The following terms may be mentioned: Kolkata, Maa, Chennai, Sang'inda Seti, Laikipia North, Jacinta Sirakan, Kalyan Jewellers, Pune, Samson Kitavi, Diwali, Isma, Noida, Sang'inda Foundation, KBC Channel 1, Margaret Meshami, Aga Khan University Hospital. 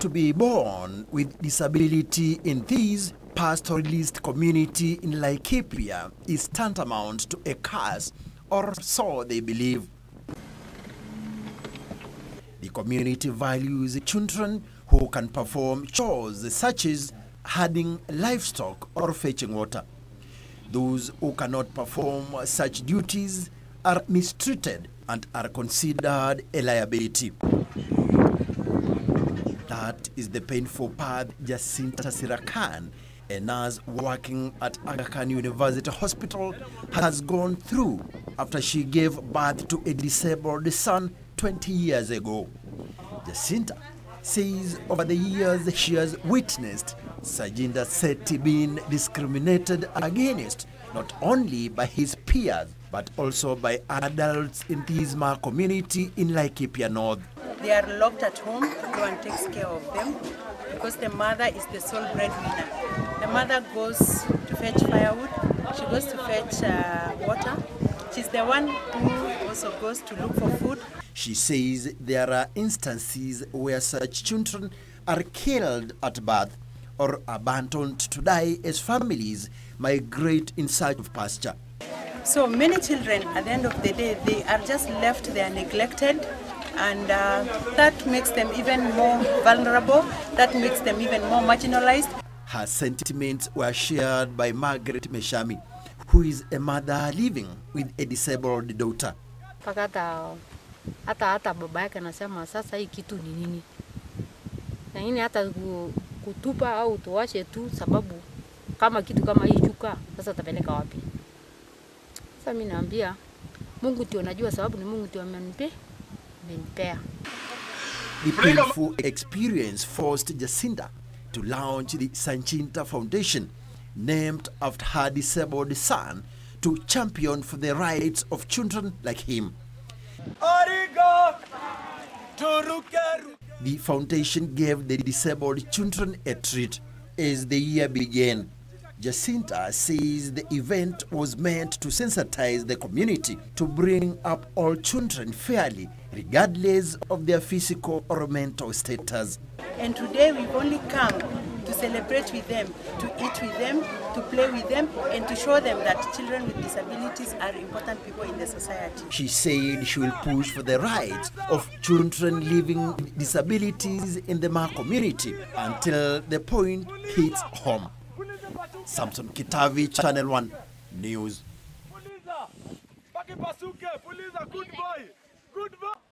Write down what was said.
to be born with disability in this pastoralist community in Laikipia is tantamount to a curse, or so they believe. The community values children who can perform chores such as herding livestock or fetching water. Those who cannot perform such duties are mistreated and are considered a liability. That is the painful path Jacinta Sirakan, a nurse working at Aga Khan University Hospital, has gone through after she gave birth to a disabled son 20 years ago. Jacinta says over the years she has witnessed Sang'inda Seti being discriminated against, not only by his peers, but also by adults in the Isma community in Laikipia North. They are locked at home, no one takes care of them, because the mother is the sole breadwinner. The mother goes to fetch firewood, she goes to fetch water, she's the one who also goes to look for food. She says there are instances where such children are killed at birth or abandoned to die as families migrate in search of pasture. So many children, at the end of the day, they are just left, they are neglected, and that makes them even more vulnerable, that makes them even more marginalized. Her sentiments were shared by Margaret Meshami, who is a mother living with a disabled daughter. Hata baba yake anasema sasa hii kitu ni nini? Na nini hata kutupa au tuwashe tu, sababu kama kitu kama hii chuka sasa utapeleka wapi? Sasa mimi naambia Mungu ndio anajua, sababu ni Mungu ndio amenipea. The painful experience forced Jacinta to launch the Sang'inda Foundation, named after her disabled son, to champion for the rights of children like him. The foundation gave the disabled children a treat as the year began. Jacinta says the event was meant to sensitize the community to bring up all children fairly, regardless of their physical or mental status. And today we've only come to celebrate with them, to eat with them, to play with them, and to show them that children with disabilities are important people in the society. She said she will push for the rights of children living with disabilities in the Maa community until the point hits home. Samson Kitavi, Channel 1 News.